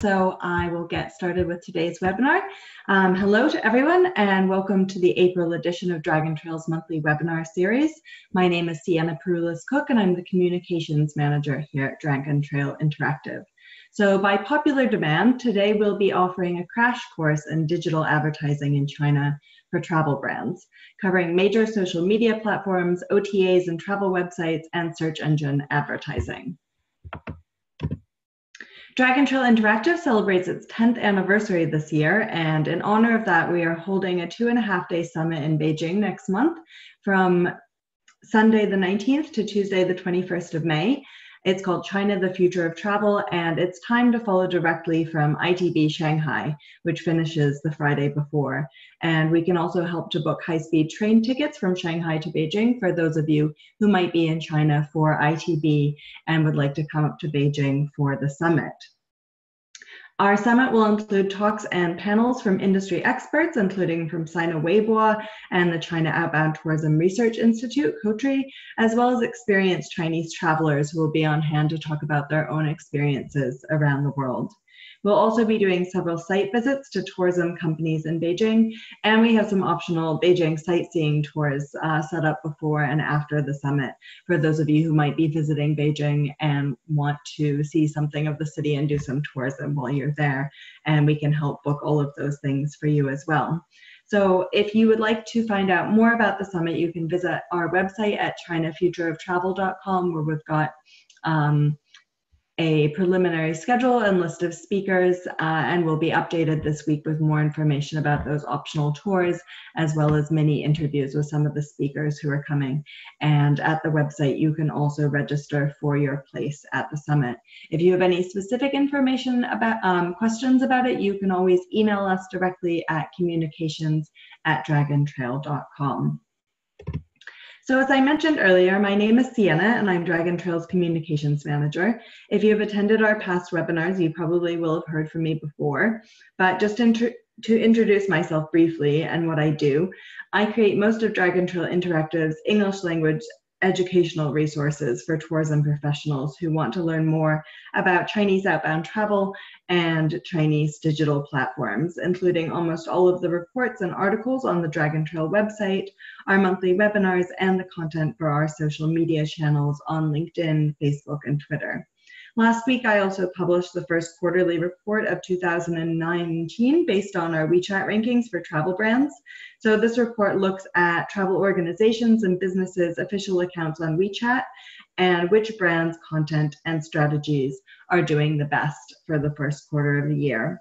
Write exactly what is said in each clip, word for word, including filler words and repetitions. So I will get started with today's webinar. Um, hello to everyone and welcome to the April edition of Dragon Trail's monthly webinar series. My name is Sienna Perulis-Cook and I'm the Communications Manager here at Dragon Trail Interactive. So by popular demand, today we'll be offering a crash course in digital advertising in China for travel brands, covering major social media platforms, O T As and travel websites, and search engine advertising. Dragon Trail Interactive celebrates its tenth anniversary this year, and in honor of that, we are holding a two and a half day summit in Beijing next month from Sunday the nineteenth to Tuesday the twenty-first of May. It's called China, the Future of Travel, and it's timed to follow directly from I T B Shanghai, which finishes the Friday before. And we can also help to book high-speed train tickets from Shanghai to Beijing for those of you who might be in China for I T B and would like to come up to Beijing for the summit. Our summit will include talks and panels from industry experts, including from Sina Weibo and the China Outbound Tourism Research Institute, C O T R I, as well as experienced Chinese travelers who will be on hand to talk about their own experiences around the world. We'll also be doing several site visits to tourism companies in Beijing, and we have some optional Beijing sightseeing tours uh, set up before and after the summit for those of you who might be visiting Beijing and want to see something of the city and do some tourism while you're there, and we can help book all of those things for you as well. So if you would like to find out more about the summit, you can visit our website at China Future of Travel dot com, where we've got um, a preliminary schedule and list of speakers, uh, and will be updated this week with more information about those optional tours, as well as mini interviews with some of the speakers who are coming. And at the website, you can also register for your place at the summit. If you have any specific information about um, questions about it, you can always email us directly at communications at dragon trail dot com. So as I mentioned earlier, my name is Sienna and I'm Dragon Trail's Communications Manager. If you've attended our past webinars, you probably will have heard from me before, but just to introduce myself briefly and what I do, I create most of Dragon Trail Interactive's English language educational resources for tourism professionals who want to learn more about Chinese outbound travel and Chinese digital platforms, including almost all of the reports and articles on the Dragon Trail website, our monthly webinars, and the content for our social media channels on LinkedIn, Facebook, and Twitter. Last week, I also published the first quarterly report of two thousand nineteen based on our WeChat rankings for travel brands. So this report looks at travel organizations and businesses' official accounts on WeChat and which brands, content, and strategies are doing the best for the first quarter of the year.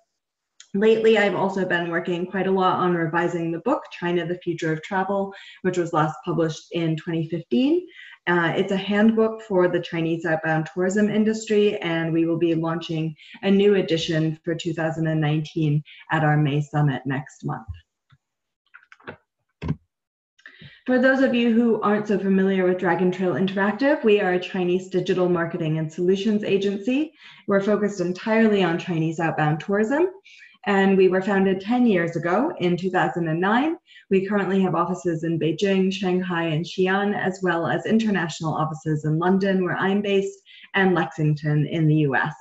Lately, I've also been working quite a lot on revising the book, China, the Future of Travel, which was last published in twenty fifteen. Uh, it's a handbook for the Chinese outbound tourism industry, and we will be launching a new edition for two thousand nineteen at our May summit next month. For those of you who aren't so familiar with Dragon Trail Interactive, we are a Chinese digital marketing and solutions agency. We're focused entirely on Chinese outbound tourism, and we were founded ten years ago in two thousand nine. We currently have offices in Beijing, Shanghai, and Xi'an, as well as international offices in London, where I'm based, and Lexington in the U S.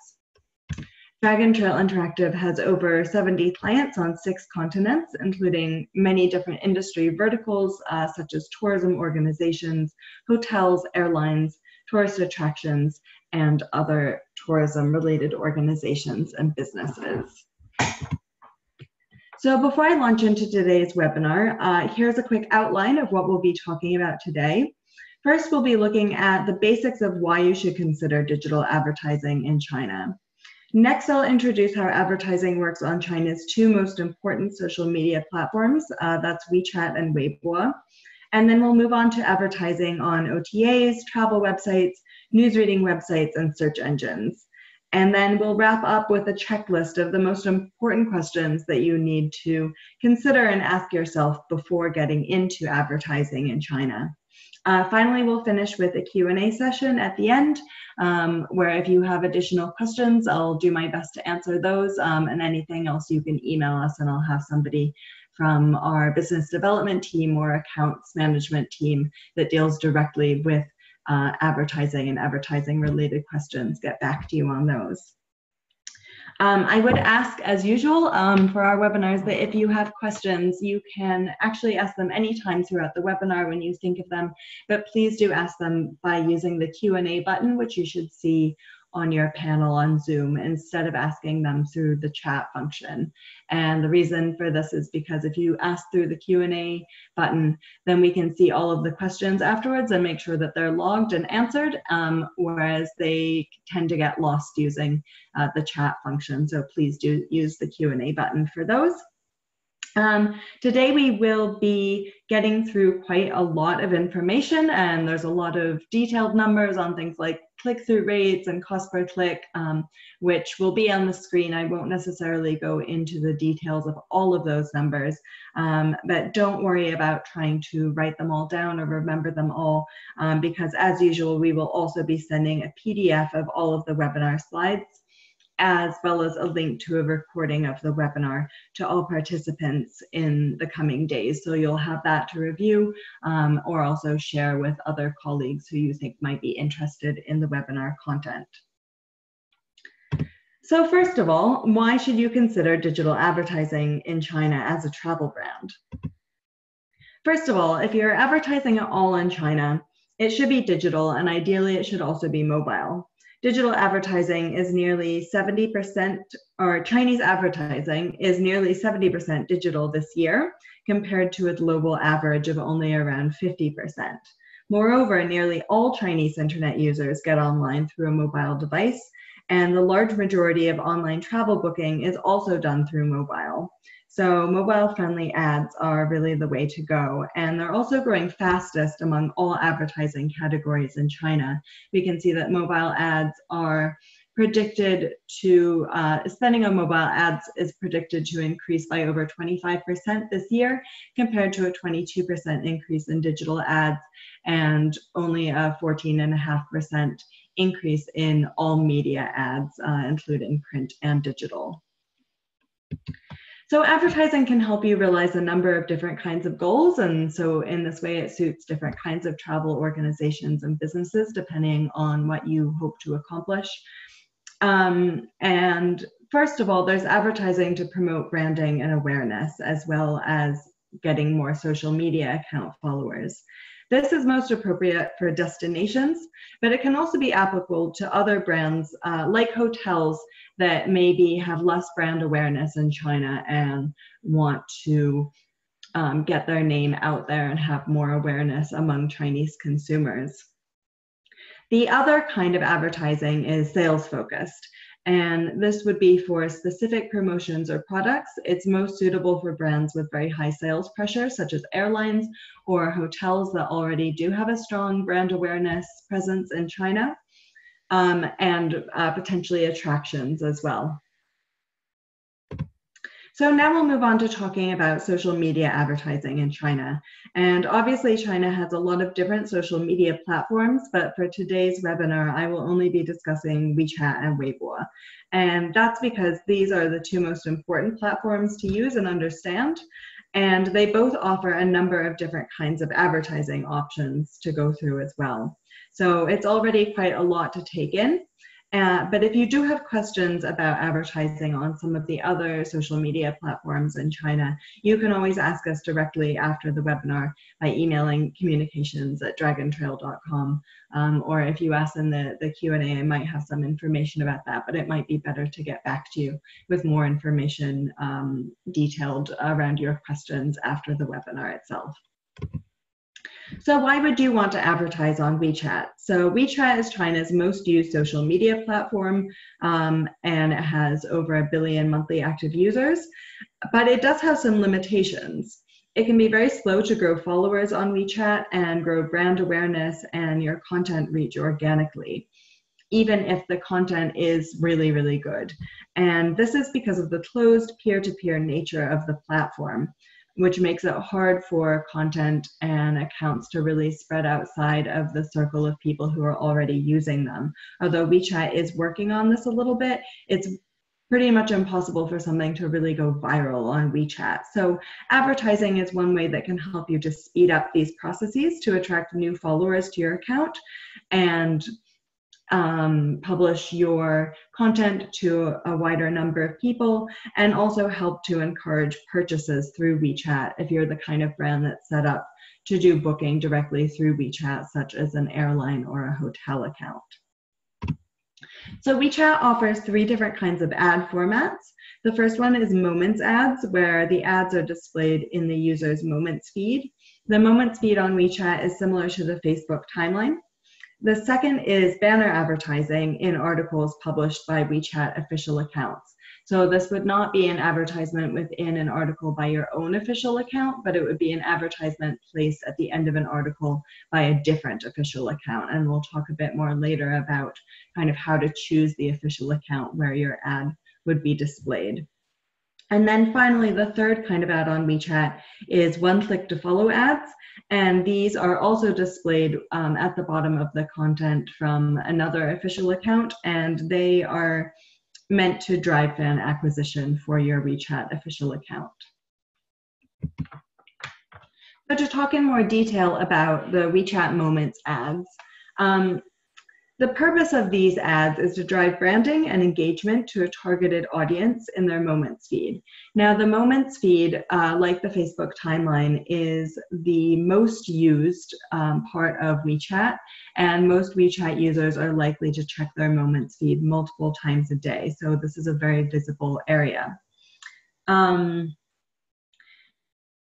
Dragon Trail Interactive has over seventy clients on six continents, including many different industry verticals, uh, such as tourism organizations, hotels, airlines, tourist attractions, and other tourism-related organizations and businesses. So before I launch into today's webinar, uh, here's a quick outline of what we'll be talking about today. First, we'll be looking at the basics of why you should consider digital advertising in China. Next, I'll introduce how advertising works on China's two most important social media platforms, uh, that's WeChat and Weibo. And then we'll move on to advertising on O T As, travel websites, news reading websites, and search engines. And then we'll wrap up with a checklist of the most important questions that you need to consider and ask yourself before getting into advertising in China. Uh, finally, we'll finish with a Q and A session at the end, um, where if you have additional questions, I'll do my best to answer those, um, and anything else you can email us, and I'll have somebody from our business development team or accounts management team that deals directly with uh, advertising and advertising-related questions get back to you on those. Um, I would ask, as usual, um, for our webinars that if you have questions, you can actually ask them anytime throughout the webinar when you think of them, but please do ask them by using the Q and A button, which you should see on your panel on Zoom, instead of asking them through the chat function. And the reason for this is because if you ask through the Q and A button, then we can see all of the questions afterwards and make sure that they're logged and answered, um, whereas they tend to get lost using uh, the chat function. So please do use the Q and A button for those. Um, today we will be getting through quite a lot of information, and there's a lot of detailed numbers on things like click-through rates and cost per click, um, which will be on the screen. I won't necessarily go into the details of all of those numbers, um, but don't worry about trying to write them all down or remember them all, um, because as usual, we will also be sending a P D F of all of the webinar slides, as well as a link to a recording of the webinar to all participants in the coming days. So you'll have that to review, um, or also share with other colleagues who you think might be interested in the webinar content. So first of all, why should you consider digital advertising in China as a travel brand? First of all, if you're advertising at all in China, it should be digital, and ideally it should also be mobile. Digital advertising is nearly seventy percent, or Chinese advertising is nearly seventy percent digital this year, compared to a global average of only around fifty percent. Moreover, nearly all Chinese internet users get online through a mobile device, and the large majority of online travel booking is also done through mobile. So mobile-friendly ads are really the way to go, and they're also growing fastest among all advertising categories in China. We can see that mobile ads are predicted to, uh, spending on mobile ads is predicted to increase by over twenty-five percent this year, compared to a twenty-two percent increase in digital ads, and only a fourteen point five percent increase in all media ads, uh, including print and digital. So advertising can help you realize a number of different kinds of goals, and so in this way it suits different kinds of travel organizations and businesses depending on what you hope to accomplish. Um, and first of all, there's advertising to promote branding and awareness, as well as getting more social media account followers. This is most appropriate for destinations, but it can also be applicable to other brands uh, like hotels that maybe have less brand awareness in China and want to um, get their name out there and have more awareness among Chinese consumers. The other kind of advertising is sales focused, and this would be for specific promotions or products. It's most suitable for brands with very high sales pressure, such as airlines or hotels that already do have a strong brand awareness presence in China, um, and uh, potentially attractions as well. So now we'll move on to talking about social media advertising in China. And obviously China has a lot of different social media platforms, but for today's webinar, I will only be discussing WeChat and Weibo. And that's because these are the two most important platforms to use and understand. And they both offer a number of different kinds of advertising options to go through as well. So it's already quite a lot to take in. Uh, but if you do have questions about advertising on some of the other social media platforms in China, you can always ask us directly after the webinar by emailing communications at dragon trail dot com. Um, or if you ask in the, the Q and A, I might have some information about that, but it might be better to get back to you with more information um, detailed around your questions after the webinar itself. So why would you want to advertise on WeChat? So WeChat is China's most used social media platform, um, and it has over a billion monthly active users, but it does have some limitations. It can be very slow to grow followers on WeChat and grow brand awareness and your content reach organically, even if the content is really, really good. And this is because of the closed peer-to-peer nature of the platform, which makes it hard for content and accounts to really spread outside of the circle of people who are already using them. Although WeChat is working on this a little bit, it's pretty much impossible for something to really go viral on WeChat. So advertising is one way that can help you just speed up these processes to attract new followers to your account and um, publish your content to a wider number of people, and also help to encourage purchases through WeChat if you're the kind of brand that's set up to do booking directly through WeChat, such as an airline or a hotel account. So WeChat offers three different kinds of ad formats. The first one is Moments ads, where the ads are displayed in the user's Moments feed. The Moments feed on WeChat is similar to the Facebook timeline. The second is banner advertising in articles published by WeChat official accounts. So this would not be an advertisement within an article by your own official account, but it would be an advertisement placed at the end of an article by a different official account. And we'll talk a bit more later about kind of how to choose the official account where your ad would be displayed. And then finally, the third kind of ad on WeChat is one-click to follow ads. And these are also displayed um, at the bottom of the content from another official account, and they are meant to drive fan acquisition for your WeChat official account. So to talk in more detail about the WeChat Moments ads, um, the purpose of these ads is to drive branding and engagement to a targeted audience in their Moments feed. Now, the Moments feed, uh, like the Facebook timeline, is the most used um, part of WeChat, and most WeChat users are likely to check their Moments feed multiple times a day, so this is a very visible area. Um,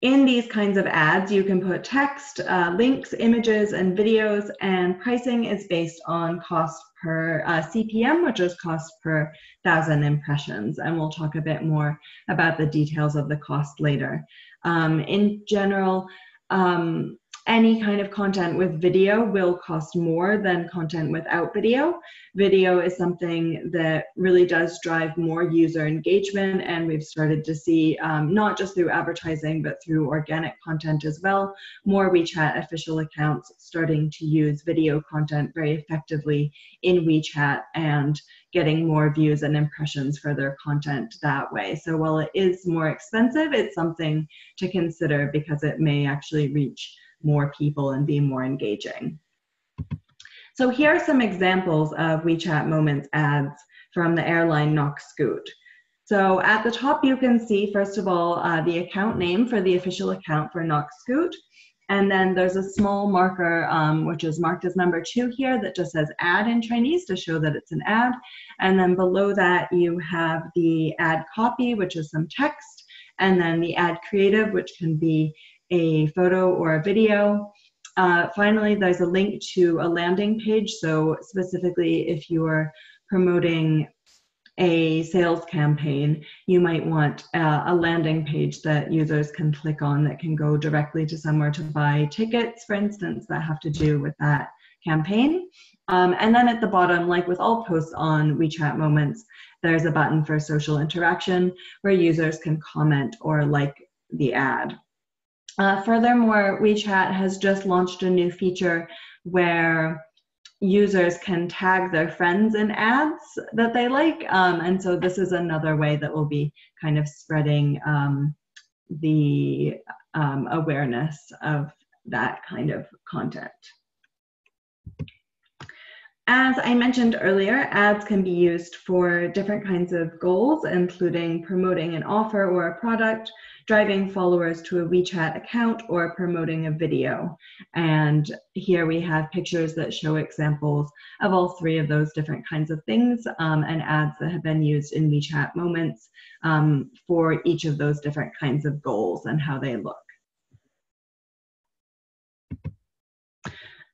In these kinds of ads, you can put text, uh, links, images, and videos, and pricing is based on cost per uh, C P M, which is cost per thousand impressions. And we'll talk a bit more about the details of the cost later. Um, in general, um, any kind of content with video will cost more than content without video. Video is something that really does drive more user engagement, and we've started to see, um, not just through advertising, but through organic content as well, more WeChat official accounts starting to use video content very effectively in WeChat and getting more views and impressions for their content that way. So while it is more expensive, it's something to consider because it may actually reach more people and be more engaging. So here are some examples of WeChat Moments ads from the airline NokScoot. So at the top you can see, first of all, uh, the account name for the official account for NokScoot, and then there's a small marker um, which is marked as number two here that just says ad in Chinese to show that it's an ad, and then below that you have the ad copy, which is some text, and then the ad creative, which can be a photo or a video. Uh, finally, there's a link to a landing page. So specifically, if you're promoting a sales campaign, you might want uh, a landing page that users can click on that can go directly to somewhere to buy tickets, for instance, that have to do with that campaign. Um, and then at the bottom, like with all posts on WeChat Moments, there's a button for social interaction where users can comment or like the ad. Uh, furthermore, WeChat has just launched a new feature where users can tag their friends in ads that they like, um, and so this is another way that will be kind of spreading um, the um, awareness of that kind of content. As I mentioned earlier, ads can be used for different kinds of goals, including promoting an offer or a product, driving followers to a WeChat account, or promoting a video. And here we have pictures that show examples of all three of those different kinds of things, um, and ads that have been used in WeChat Moments um, for each of those different kinds of goals and how they look.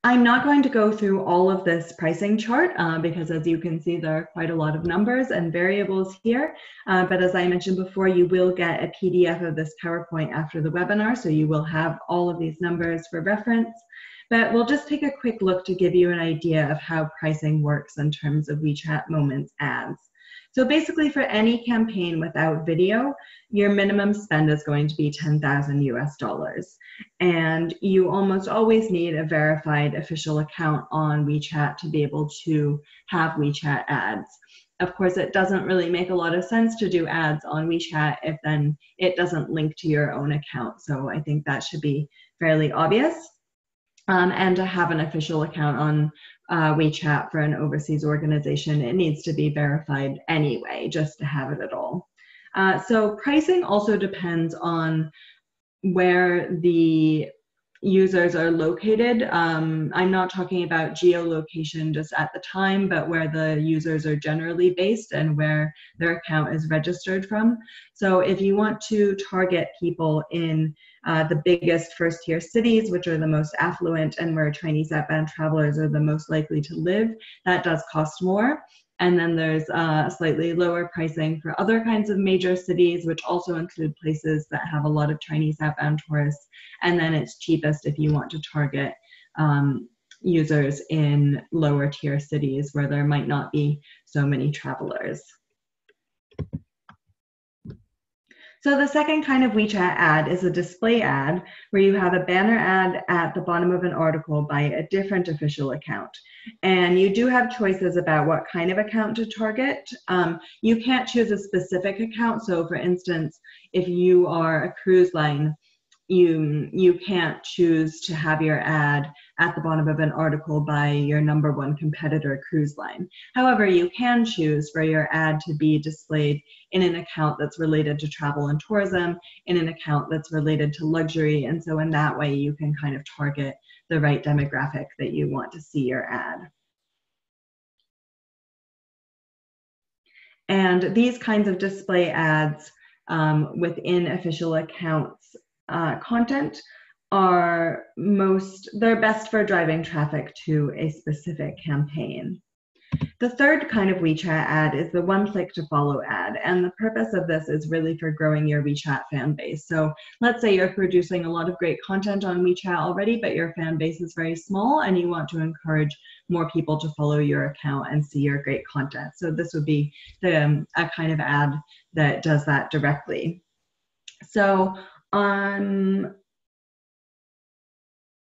I'm not going to go through all of this pricing chart uh, because, as you can see, there are quite a lot of numbers and variables here. Uh, but as I mentioned before, you will get a P D F of this PowerPoint after the webinar, so you will have all of these numbers for reference. But we'll just take a quick look to give you an idea of how pricing works in terms of WeChat Moments ads. So basically, for any campaign without video, your minimum spend is going to be ten thousand U S dollars. And you almost always need a verified official account on WeChat to be able to have WeChat ads. Of course, it doesn't really make a lot of sense to do ads on WeChat if then it doesn't link to your own account. So I think that should be fairly obvious. Um, and to have an official account on uh, WeChat for an overseas organization, it needs to be verified anyway, just to have it at all. Uh, so pricing also depends on where the users are located. Um, I'm not talking about geolocation just at the time, but where the users are generally based and where their account is registered from. So if you want to target people in uh, the biggest first-tier cities, which are the most affluent and where Chinese outbound travelers are the most likely to live, that does cost more. And then there's uh, slightly lower pricing for other kinds of major cities, which also include places that have a lot of Chinese outbound tourists. And then it's cheapest if you want to target um, users in lower tier cities where there might not be so many travelers. So the second kind of WeChat ad is a display ad where you have a banner ad at the bottom of an article by a different official account. And you do have choices about what kind of account to target. Um, you can't choose a specific account. So for instance, if you are a cruise line, you, you can't choose to have your ad at the bottom of an article by your number one competitor cruise line. However, you can choose for your ad to be displayed in an account that's related to travel and tourism, in an account that's related to luxury, and so in that way you can kind of target the right demographic that you want to see your ad. And these kinds of display ads um, within official accounts uh, content are most, they're best for driving traffic to a specific campaign. The third kind of WeChat ad is the one-click to follow ad, and the purpose of this is really for growing your WeChat fan base. So let's say you're producing a lot of great content on WeChat already, but your fan base is very small and you want to encourage more people to follow your account and see your great content. So this would be the, um, a kind of ad that does that directly. So on... Um,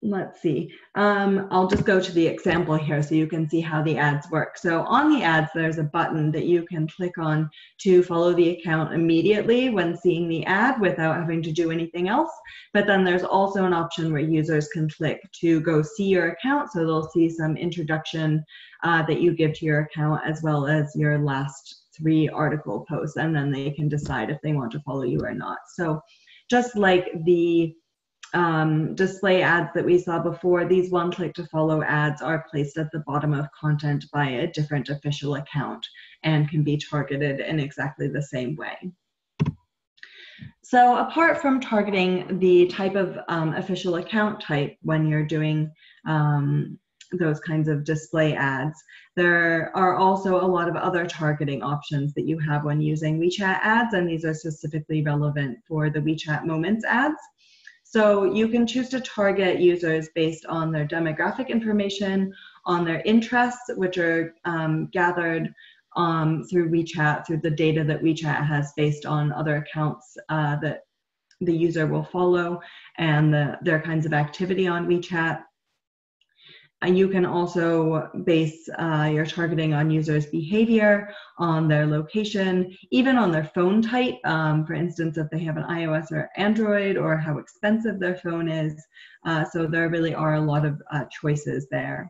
Let's see, um, I'll just go to the example here so you can see how the ads work. So on the ads, there's a button that you can click on to follow the account immediately when seeing the ad without having to do anything else. But then there's also an option where users can click to go see your account. So they'll see some introduction uh, that you give to your account as well as your last three article posts. And then they can decide if they want to follow you or not. So just like the Um, display ads that we saw before, these one-click to follow ads are placed at the bottom of content by a different official account and can be targeted in exactly the same way. So apart from targeting the type of um, official account type when you're doing um, those kinds of display ads, there are also a lot of other targeting options that you have when using WeChat ads, and these are specifically relevant for the WeChat Moments ads. So you can choose to target users based on their demographic information, on their interests, which are um, gathered um, through WeChat, through the data that WeChat has based on other accounts uh, that the user will follow, and the, their kinds of activity on WeChat. And you can also base uh, your targeting on users' behavior, on their location, even on their phone type. Um, for instance, if they have an iOS or Android, or how expensive their phone is. Uh, so there really are a lot of uh, choices there.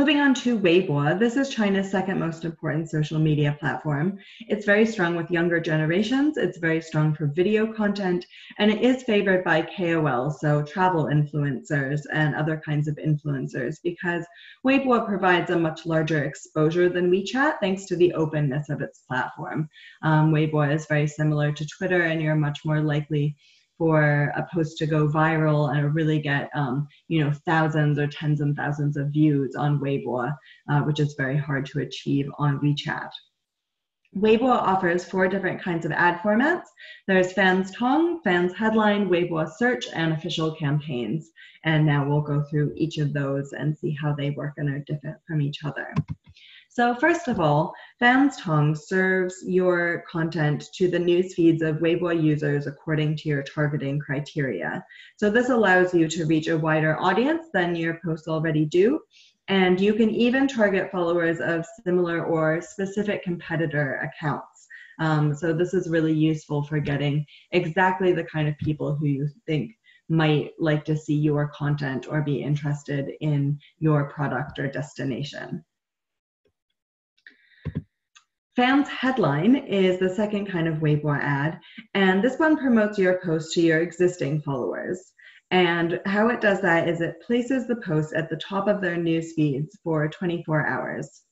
Moving on to Weibo, this is China's second most important social media platform. It's very strong with younger generations, it's very strong for video content, and it is favored by K O Ls, so travel influencers and other kinds of influencers, because Weibo provides a much larger exposure than WeChat thanks to the openness of its platform. Um, Weibo is very similar to Twitter, and you're much more likely for a post to go viral and really get um, you know, thousands or tens and thousands of views on Weibo, uh, which is very hard to achieve on WeChat. Weibo offers four different kinds of ad formats. There's Fans Tong, Fans Headline, Weibo Search, and Official Campaigns. And now we'll go through each of those and see how they work and are different from each other. So first of all, Fans Tong serves your content to the news feeds of Weibo users according to your targeting criteria. So this allows you to reach a wider audience than your posts already do. And you can even target followers of similar or specific competitor accounts. Um, so this is really useful for getting exactly the kind of people who you think might like to see your content or be interested in your product or destination. F A M's headline is the second kind of Weibo ad, and this one promotes your post to your existing followers. And how it does that is it places the post at the top of their news feeds for twenty-four hours.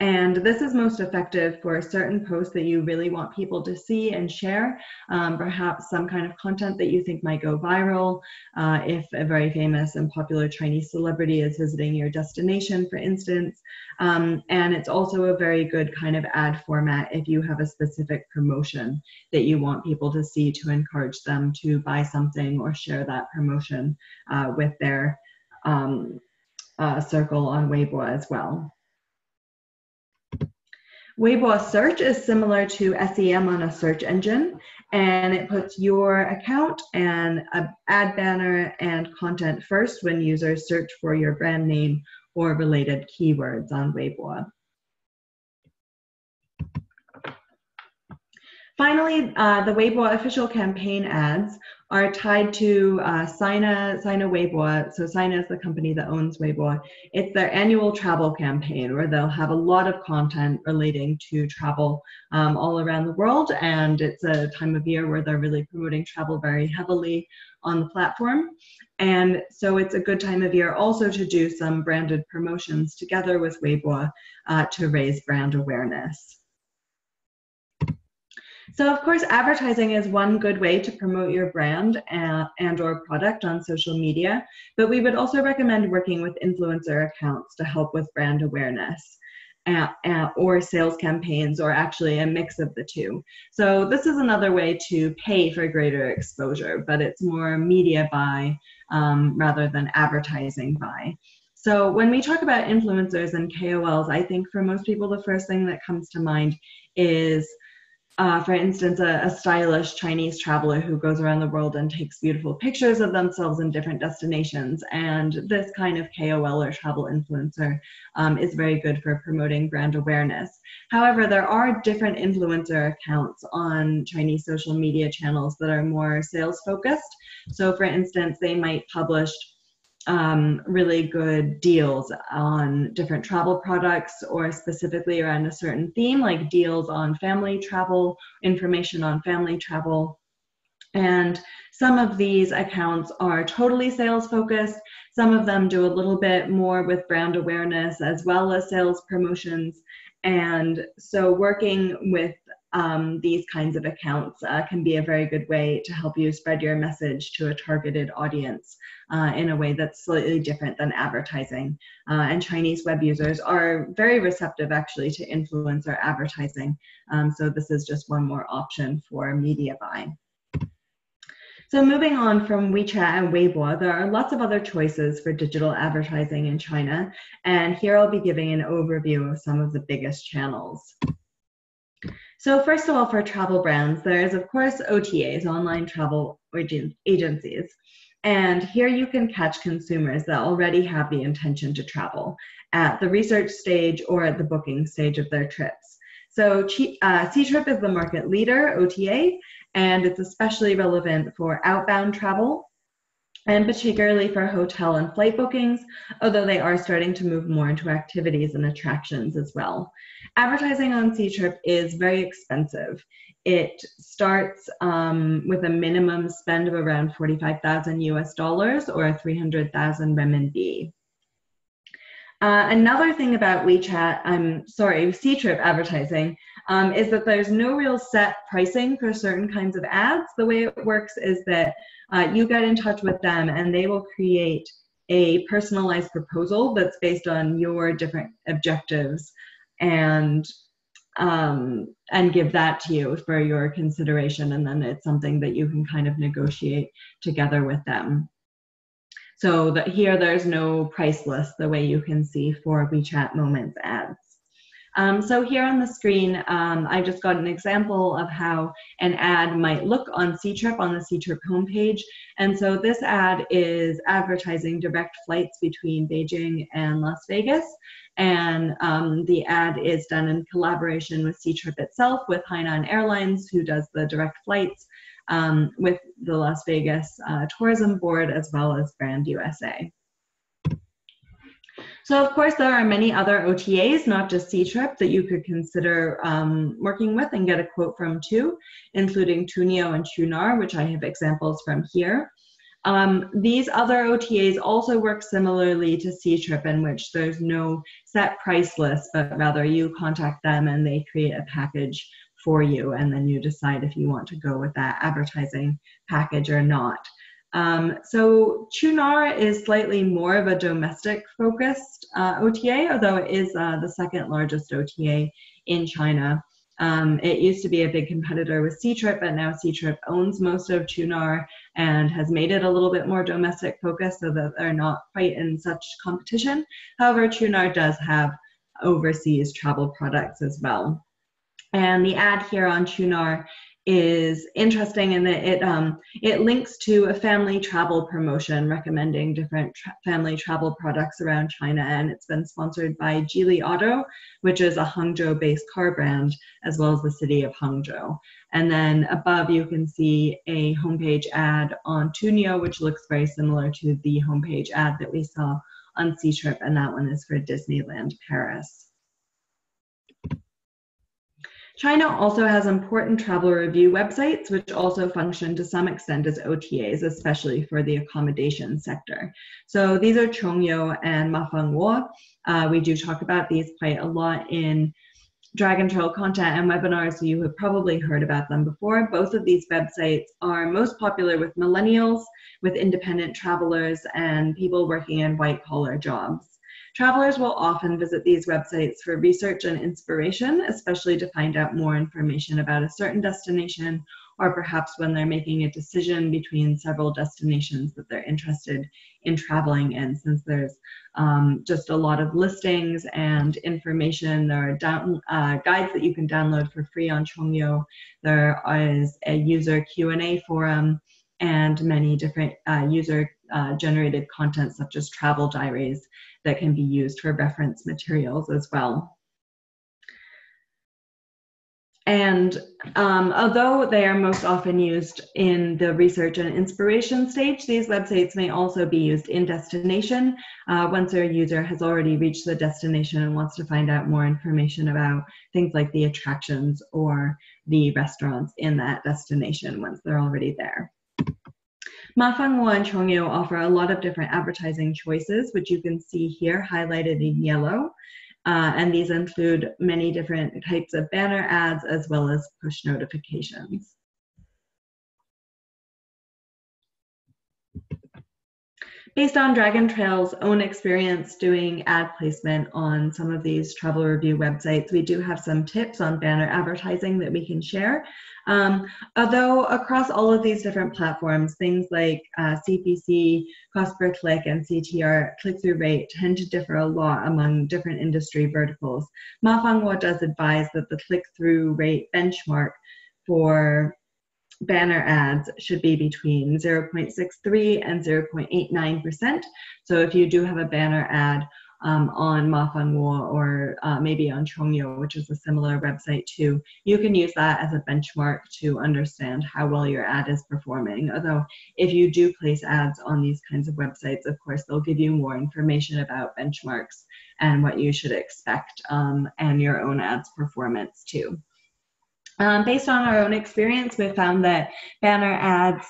And this is most effective for certain posts that you really want people to see and share, um, perhaps some kind of content that you think might go viral. Uh, if a very famous and popular Chinese celebrity is visiting your destination, for instance. Um, and it's also a very good kind of ad format if you have a specific promotion that you want people to see to encourage them to buy something or share that promotion uh, with their um, uh, circle on Weibo as well. Weibo search is similar to S E M on a search engine, and it puts your account and an ad banner and content first when users search for your brand name or related keywords on Weibo. Finally, uh, the Weibo official campaign ads are tied to uh, Sina, Sina Weibo. So Sina is the company that owns Weibo. It's their annual travel campaign where they'll have a lot of content relating to travel um, all around the world. And it's a time of year where they're really promoting travel very heavily on the platform. And so it's a good time of year also to do some branded promotions together with Weibo uh, to raise brand awareness. So of course, advertising is one good way to promote your brand and, and or product on social media, but we would also recommend working with influencer accounts to help with brand awareness uh, uh, or sales campaigns, or actually a mix of the two. So this is another way to pay for greater exposure, but it's more media buy um, rather than advertising buy. So when we talk about influencers and K O Ls, I think for most people, the first thing that comes to mind is Uh, for instance, a, a stylish Chinese traveler who goes around the world and takes beautiful pictures of themselves in different destinations. And this kind of K O L or travel influencer um, is very good for promoting brand awareness. However, there are different influencer accounts on Chinese social media channels that are more sales focused. So for instance, they might publish Um, really good deals on different travel products, or specifically around a certain theme, like deals on family travel, information on family travel. And some of these accounts are totally sales focused. Some of them do a little bit more with brand awareness as well as sales promotions. And so working with Um, these kinds of accounts uh, can be a very good way to help you spread your message to a targeted audience uh, in a way that's slightly different than advertising. Uh, and Chinese web users are very receptive actually to influencer advertising. Um, so this is just one more option for media buying. So moving on from WeChat and Weibo, there are lots of other choices for digital advertising in China. And here I'll be giving an overview of some of the biggest channels. So first of all, for travel brands, there is, of course, O T As, online travel agencies. And here you can catch consumers that already have the intention to travel at the research stage or at the booking stage of their trips. So uh, Ctrip is the market leader, O T A, and it's especially relevant for outbound travel, and particularly for hotel and flight bookings, although they are starting to move more into activities and attractions as well. Advertising on Ctrip is very expensive. It starts um, with a minimum spend of around forty-five thousand U S dollars or three hundred thousand renminbi. Uh, another thing about WeChat, I'm sorry, Ctrip advertising, um, is that there's no real set pricing for certain kinds of ads. The way it works is that Uh, you get in touch with them and they will create a personalized proposal that's based on your different objectives and um, and give that to you for your consideration, and then it's something that you can kind of negotiate together with them. So that here there's no price list the way you can see for WeChat Moments ads. Um, so here on the screen, um, I just got an example of how an ad might look on Ctrip, on the Ctrip homepage. And so this ad is advertising direct flights between Beijing and Las Vegas. And um, the ad is done in collaboration with Ctrip itself, with Hainan Airlines, who does the direct flights. um, with the Las Vegas uh, Tourism Board as well as Brand U S A. So of course there are many other O T As, not just Ctrip, that you could consider um, working with and get a quote from too, including Tuniu and Qunar, which I have examples from here. Um, these other O T As also work similarly to Ctrip, in which there's no set price list, but rather you contact them and they create a package for you, and then you decide if you want to go with that advertising package or not. Um, so Qunar is slightly more of a domestic focused uh, O T A, although it is uh, the second largest O T A in China. Um, it used to be a big competitor with Ctrip, but now Ctrip owns most of Qunar and has made it a little bit more domestic focused so that they're not quite in such competition. However, Qunar does have overseas travel products as well. And the ad here on Qunar is interesting in that it, um, it links to a family travel promotion recommending different tra family travel products around China, and it's been sponsored by Geely Auto, which is a Hangzhou-based car brand, as well as the city of Hangzhou. And then above you can see a homepage ad on Tuniu, which looks very similar to the homepage ad that we saw on Ctrip, and that one is for Disneyland Paris. China also has important travel review websites, which also function to some extent as O T As, especially for the accommodation sector. So these are Chongyou and Mafengwo. Uh, we do talk about these quite a lot in Dragon Trail content and webinars, so you have probably heard about them before. Both of these websites are most popular with millennials, with independent travelers, and people working in white-collar jobs. Travelers will often visit these websites for research and inspiration, especially to find out more information about a certain destination, or perhaps when they're making a decision between several destinations that they're interested in traveling in. Since there's um, just a lot of listings and information, there are down, uh, guides that you can download for free on Chongyou. There is a user Q and A forum and many different uh, user Uh, generated content such as travel diaries that can be used for reference materials as well. And um, although they are most often used in the research and inspiration stage, these websites may also be used in destination uh, once a user has already reached the destination and wants to find out more information about things like the attractions or the restaurants in that destination once they're already there. Mafengwo and Chongyou offer a lot of different advertising choices, which you can see here highlighted in yellow. Uh, and these include many different types of banner ads as well as push notifications. Based on Dragon Trail's own experience doing ad placement on some of these travel review websites, we do have some tips on banner advertising that we can share. Um, although across all of these different platforms, things like uh, C P C, cost per click, and C T R, click-through rate, tend to differ a lot among different industry verticals. Mafengwo does advise that the click-through rate benchmark for banner ads should be between zero point six three and zero point eight nine percent. So if you do have a banner ad um, on Mafengwo or uh, maybe on Chongyou, which is a similar website too, you can use that as a benchmark to understand how well your ad is performing. Although if you do place ads on these kinds of websites, of course, they'll give you more information about benchmarks and what you should expect um, and your own ad's performance too. Um, based on our own experience, we found that banner ads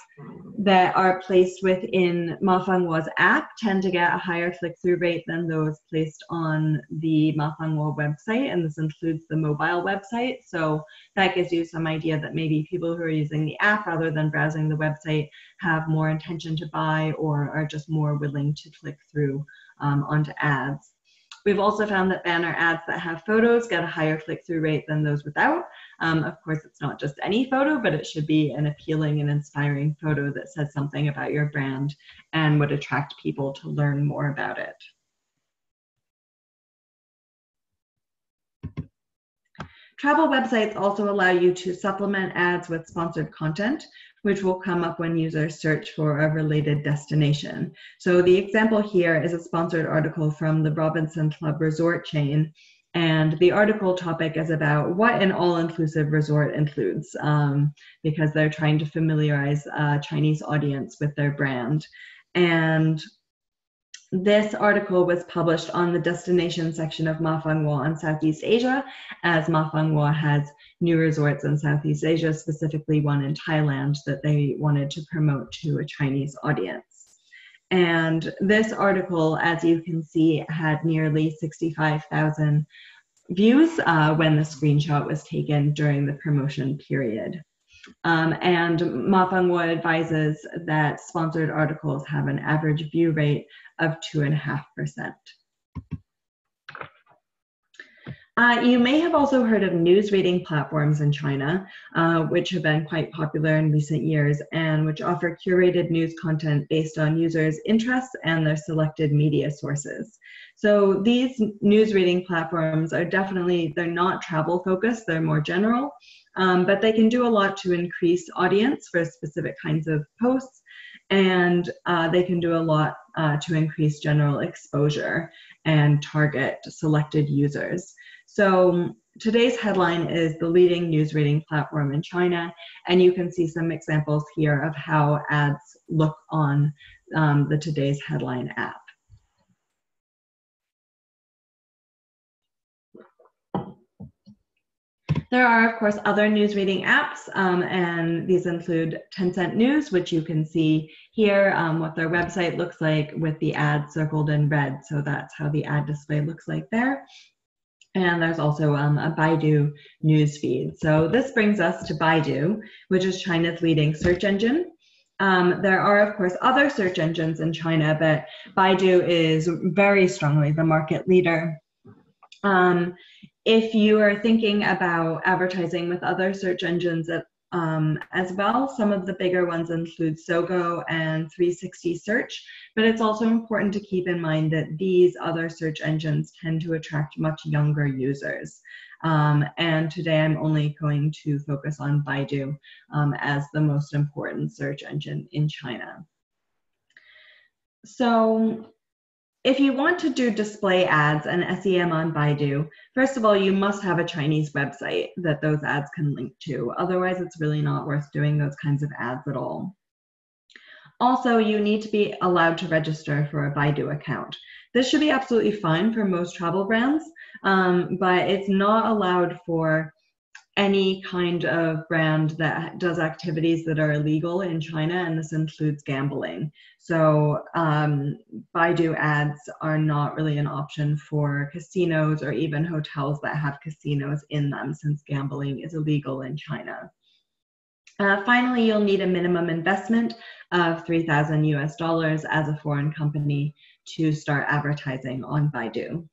that are placed within Mafengwo's app tend to get a higher click-through rate than those placed on the Mafengwo website, and this includes the mobile website. So that gives you some idea that maybe people who are using the app rather than browsing the website have more intention to buy or are just more willing to click through um, onto ads. We've also found that banner ads that have photos get a higher click-through rate than those without. Um, of course, it's not just any photo, but it should be an appealing and inspiring photo that says something about your brand and would attract people to learn more about it. Travel websites also allow you to supplement ads with sponsored content, which will come up when users search for a related destination. So the example here is a sponsored article from the Robinson Club resort chain And the article topic is about what an all-inclusive resort includes, um, because they're trying to familiarize a Chinese audience with their brand. And this article was published on the destination section of Mafengwo on Southeast Asia, as Mafengwo has new resorts in Southeast Asia, specifically one in Thailand that they wanted to promote to a Chinese audience. And this article, as you can see, had nearly sixty-five thousand views uh, when the screenshot was taken during the promotion period. Um, and Mafengwo advises that sponsored articles have an average view rate of two point five percent. Uh, you may have also heard of news reading platforms in China, uh, which have been quite popular in recent years and which offer curated news content based on users' interests and their selected media sources. So these news reading platforms are definitely, they're not travel focused, they're more general, um, but they can do a lot to increase audience for specific kinds of posts, and uh, they can do a lot uh, to increase general exposure and target selected users. So Today's Headline is the leading news reading platform in China, and you can see some examples here of how ads look on um, the Today's Headline app. There are, of course, other news reading apps, um, and these include Tencent News, which you can see here, um, what their website looks like with the ad circled in red. So that's how the ad display looks like there. And there's also um, a Baidu newsfeed. So this brings us to Baidu, which is China's leading search engine. Um, there are, of course, other search engines in China, but Baidu is very strongly the market leader. Um, if you are thinking about advertising with other search engines at, um, as well, some of the bigger ones include Sogou and three sixty Search. But it's also important to keep in mind that these other search engines tend to attract much younger users. Um, and today I'm only going to focus on Baidu um, as the most important search engine in China. So if you want to do display ads and S E M on Baidu, first of all, you must have a Chinese website that those ads can link to. Otherwise, it's really not worth doing those kinds of ads at all. Also, you need to be allowed to register for a Baidu account. This should be absolutely fine for most travel brands, um, but it's not allowed for any kind of brand that does activities that are illegal in China, and this includes gambling. So um, Baidu ads are not really an option for casinos or even hotels that have casinos in them, since gambling is illegal in China. Uh, finally, you'll need a minimum investment of three thousand US dollars as a foreign company to start advertising on Baidu.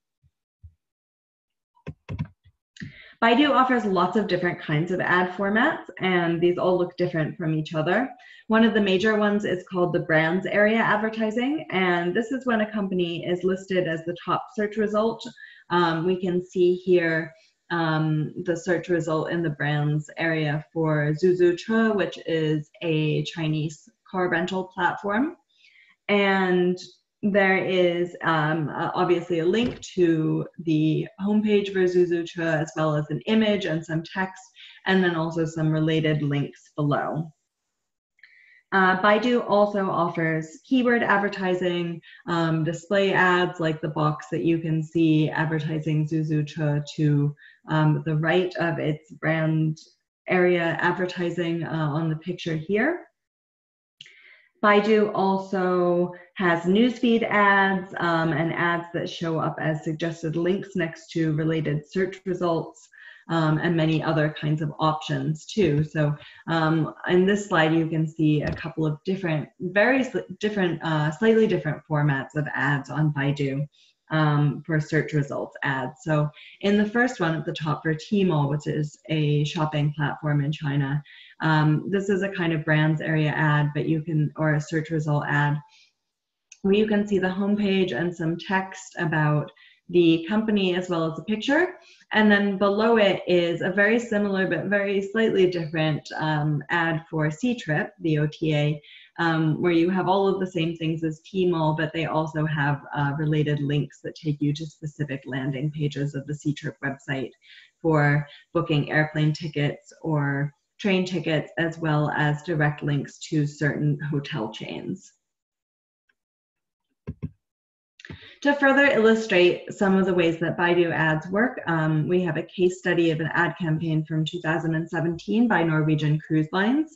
Baidu offers lots of different kinds of ad formats, and these all look different from each other. One of the major ones is called the brands area advertising, and this is when a company is listed as the top search result. Um, we can see here Um, the search result in the brands area for Zuzuche, which is a Chinese car rental platform. And there is um, uh, obviously a link to the homepage for Zuzuche, as well as an image and some text, and then also some related links below. Uh, Baidu also offers keyword advertising, um, display ads like the box that you can see advertising Zuzuche to um, the right of its brand area advertising uh, on the picture here. Baidu also has newsfeed ads um, and ads that show up as suggested links next to related search results. Um, and many other kinds of options too. So um, in this slide, you can see a couple of different, very sl different, uh, slightly different formats of ads on Baidu um, for search results ads. So in the first one at the top for Tmall, which is a shopping platform in China, um, this is a kind of brands area ad, but you can, or a search result ad, where you can see the homepage and some text about the company as well as a picture. And then below it is a very similar but very slightly different um, ad for Ctrip, the O T A, um, where you have all of the same things as Tmall, but they also have uh, related links that take you to specific landing pages of the Ctrip website for booking airplane tickets or train tickets, as well as direct links to certain hotel chains. To further illustrate some of the ways that Baidu ads work, um, we have a case study of an ad campaign from two thousand seventeen by Norwegian Cruise Lines.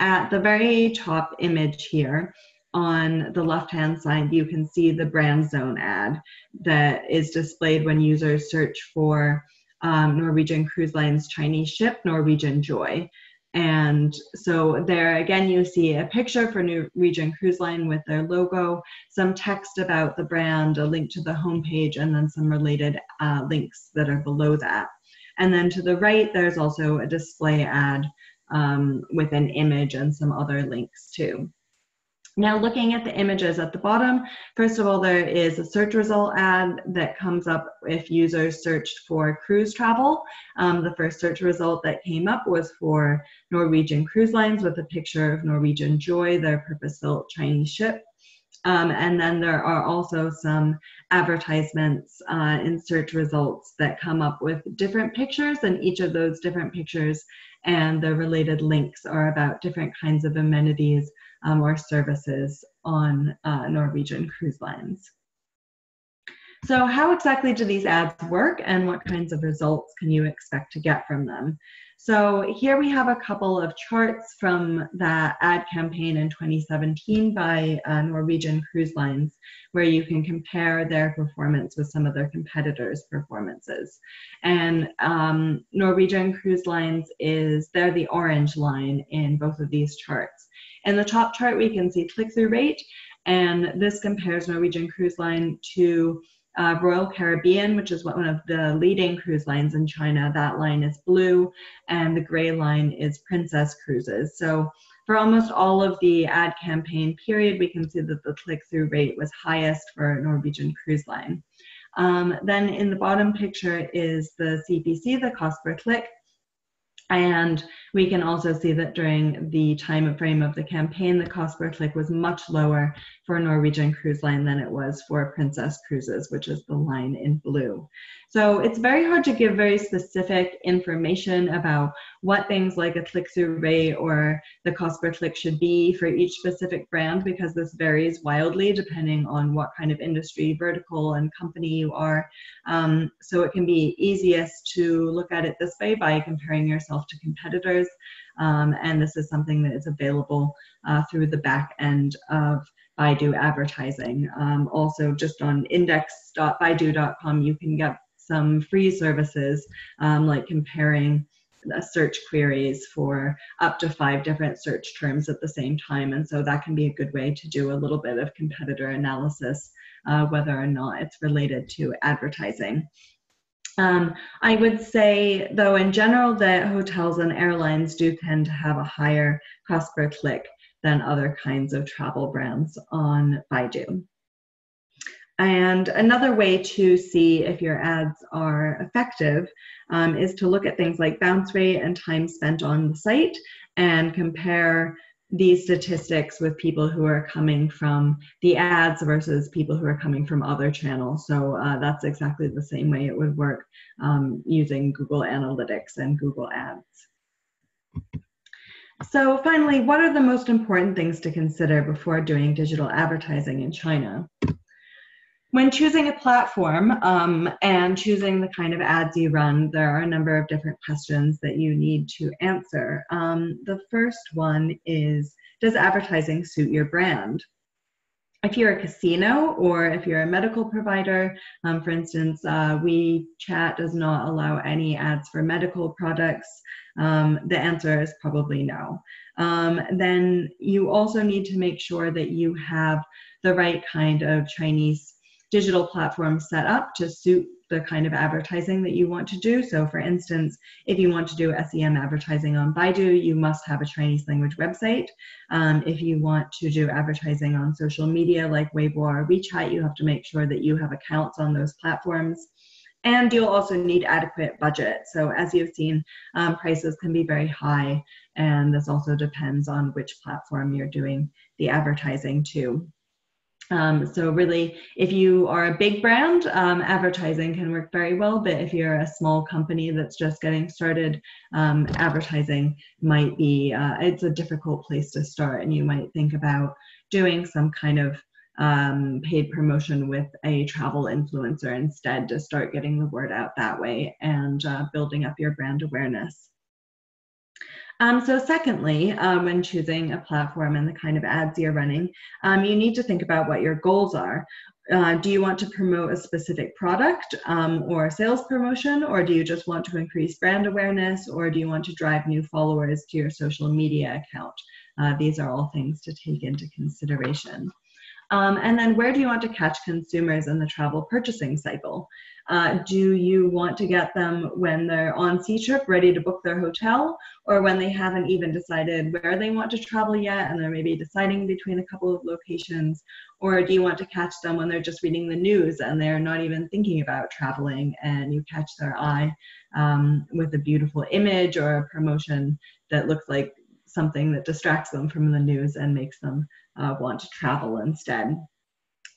At the very top image here, on the left-hand side, you can see the brand zone ad that is displayed when users search for um, Norwegian Cruise Lines Chinese ship, Norwegian Joy. And so there again, you see a picture for Norwegian Cruise Line with their logo, some text about the brand, a link to the homepage, and then some related uh, links that are below that. And then to the right, there's also a display ad um, with an image and some other links too. Now, looking at the images at the bottom, first of all, there is a search result ad that comes up if users searched for cruise travel. Um, the first search result that came up was for Norwegian Cruise Lines with a picture of Norwegian Joy, their purpose-built Chinese ship. Um, and then there are also some advertisements uh, in search results that come up with different pictures, and each of those different pictures and the related links are about different kinds of amenities Um, or services on uh, Norwegian Cruise Lines. So how exactly do these ads work, and what kinds of results can you expect to get from them? So here we have a couple of charts from that ad campaign in twenty seventeen by uh, Norwegian Cruise Lines, where you can compare their performance with some of their competitors' performances. And um, Norwegian Cruise Lines is, they're the orange line in both of these charts. In the top chart, we can see click-through rate, and this compares Norwegian Cruise Line to uh, Royal Caribbean, which is one of the leading cruise lines in China. That line is blue, and the gray line is Princess Cruises. So for almost all of the ad campaign period, we can see that the click-through rate was highest for Norwegian Cruise Line. Um, then in the bottom picture is the C P C, the cost per click. And we can also see that during the time frame of the campaign, the cost per click was much lower for Norwegian Cruise Line than it was for Princess Cruises, which is the line in blue. So it's very hard to give very specific information about what things like a click-through rate or the cost per click should be for each specific brand, because this varies wildly depending on what kind of industry, vertical, and company you are. Um, so it can be easiest to look at it this way by comparing yourself to competitors, um, and this is something that is available uh, through the back end of Baidu advertising. Um, also, just on index dot baidu dot com, you can get some free services um, like comparing uh, search queries for up to five different search terms at the same time, and so that can be a good way to do a little bit of competitor analysis, uh, whether or not it's related to advertising. Um, I would say, though, in general, that hotels and airlines do tend to have a higher cost per click than other kinds of travel brands on Baidu. And another way to see if your ads are effective um, is to look at things like bounce rate and time spent on the site and compare these statistics with people who are coming from the ads versus people who are coming from other channels. So uh, that's exactly the same way it would work um, using Google Analytics and Google Ads. So finally, what are the most important things to consider before doing digital advertising in China? When choosing a platform um, and choosing the kind of ads you run, there are a number of different questions that you need to answer. Um, the first one is, does advertising suit your brand? If you're a casino or if you're a medical provider, um, for instance, uh, WeChat does not allow any ads for medical products, um, the answer is probably no. Um, then you also need to make sure that you have the right kind of Chinese digital platform set up to suit the kind of advertising that you want to do. So for instance, if you want to do S E M advertising on Baidu, you must have a Chinese language website. Um, if you want to do advertising on social media like Weibo or WeChat, you have to make sure that you have accounts on those platforms. And you'll also need adequate budget. So as you've seen, um, prices can be very high, and this also depends on which platform you're doing the advertising to. Um, so really, if you are a big brand, um, advertising can work very well, but if you're a small company that's just getting started, um, advertising might be, uh, it's a difficult place to start, and you might think about doing some kind of um, paid promotion with a travel influencer instead to start getting the word out that way and uh, building up your brand awareness. Um, so secondly, um, when choosing a platform and the kind of ads you're running, um, you need to think about what your goals are. Uh, do you want to promote a specific product um, or sales promotion, or do you just want to increase brand awareness, or do you want to drive new followers to your social media account? Uh, these are all things to take into consideration. Um, and then where do you want to catch consumers in the travel purchasing cycle? Uh, do you want to get them when they're on Ctrip ready to book their hotel, or when they haven't even decided where they want to travel yet and they're maybe deciding between a couple of locations? Or do you want to catch them when they're just reading the news and they're not even thinking about traveling, and you catch their eye um, with a beautiful image or a promotion that looks like something that distracts them from the news and makes them uh, want to travel instead?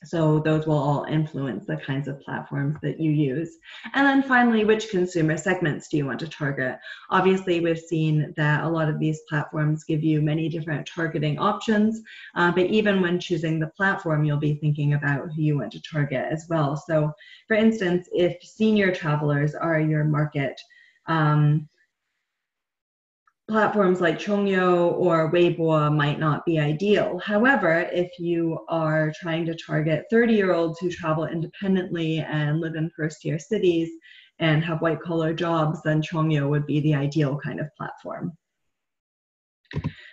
So those will all influence the kinds of platforms that you use. And then finally, which consumer segments do you want to target? Obviously, we've seen that a lot of these platforms give you many different targeting options, uh, but even when choosing the platform, you'll be thinking about who you want to target as well. So for instance, if senior travelers are your market, um, platforms like Chongyou or Weibo might not be ideal. However, if you are trying to target thirty-year-olds who travel independently and live in first-tier cities and have white-collar jobs, then Chongyou would be the ideal kind of platform.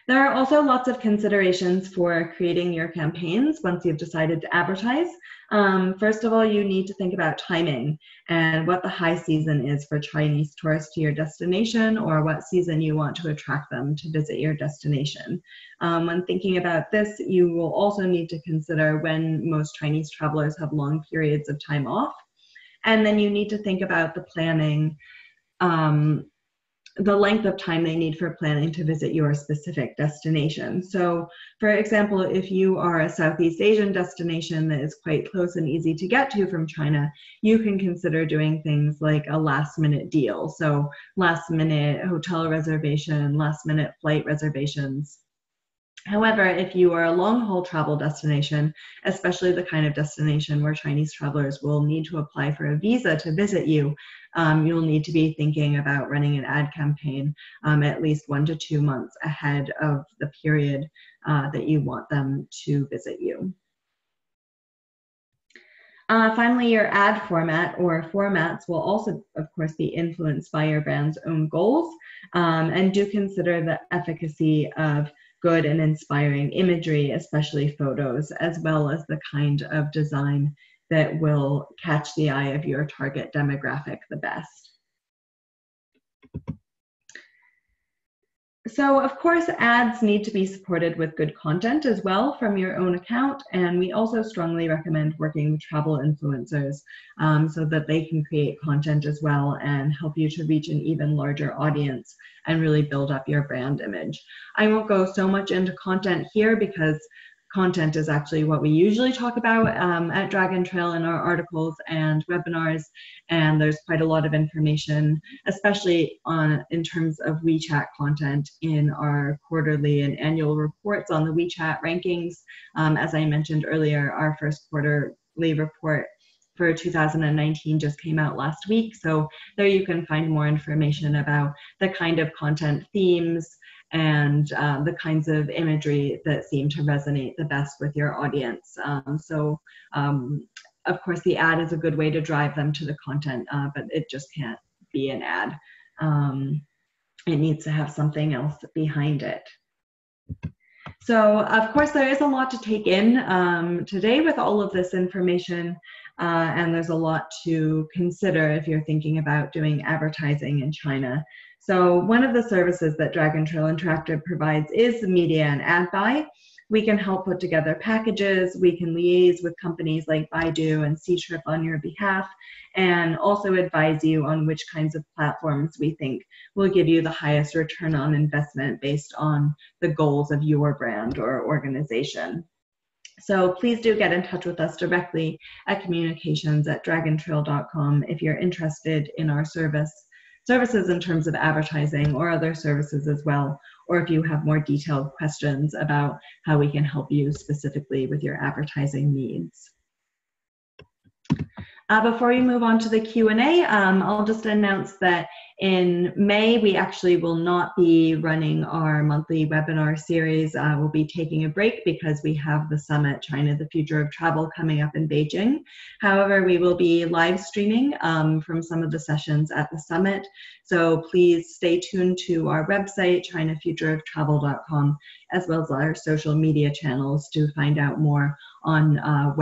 There are also lots of considerations for creating your campaigns once you've decided to advertise. Um, first of all, you need to think about timing and what the high season is for Chinese tourists to your destination, or what season you want to attract them to visit your destination. Um, when thinking about this, you will also need to consider when most Chinese travelers have long periods of time off. And then you need to think about the planning, um, the length of time they need for planning to visit your specific destination. So, for example, if you are a Southeast Asian destination that is quite close and easy to get to from China, you can consider doing things like a last-minute deal. So, last-minute hotel reservation, last-minute flight reservations. However, if you are a long-haul travel destination, especially the kind of destination where Chinese travelers will need to apply for a visa to visit you, um, you'll need to be thinking about running an ad campaign um, at least one to two months ahead of the period uh, that you want them to visit you. Uh, finally, your ad format or formats will also, of course, be influenced by your brand's own goals, um, and do consider the efficacy of good and inspiring imagery, especially photos, as well as the kind of design that will catch the eye of your target demographic the best. So, of course, ads need to be supported with good content as well from your own account, and we also strongly recommend working with travel influencers um, so that they can create content as well and help you to reach an even larger audience and really build up your brand image. I won't go so much into content here because content is actually what we usually talk about um, at Dragon Trail in our articles and webinars, and there's quite a lot of information, especially on in terms of WeChat content in our quarterly and annual reports on the WeChat rankings. Um, as I mentioned earlier, our first quarterly report for two thousand nineteen just came out last week, so there you can find more information about the kind of content themes and uh, the kinds of imagery that seem to resonate the best with your audience. Um, so, um, of course, the ad is a good way to drive them to the content, uh, but it just can't be an ad. Um, it needs to have something else behind it. So, of course, there is a lot to take in um, today with all of this information, uh, and there's a lot to consider if you're thinking about doing advertising in China. So one of the services that Dragon Trail Interactive provides is the media and ad buy. We can help put together packages. We can liaise with companies like Baidu and Ctrip on your behalf, and also advise you on which kinds of platforms we think will give you the highest return on investment based on the goals of your brand or organization. So please do get in touch with us directly at communications at dragon trail dot com if you're interested in our service, services in terms of advertising or other services as well, or if you have more detailed questions about how we can help you specifically with your advertising needs. Uh, before we move on to the Q and A, um, I'll just announce that in May, we actually will not be running our monthly webinar series. Uh, we'll be taking a break because we have the summit, China, the Future of Travel, coming up in Beijing. However, we will be live streaming um, from some of the sessions at the summit. So please stay tuned to our website, China Future of Travel dot com, as well as our social media channels to find out more on uh,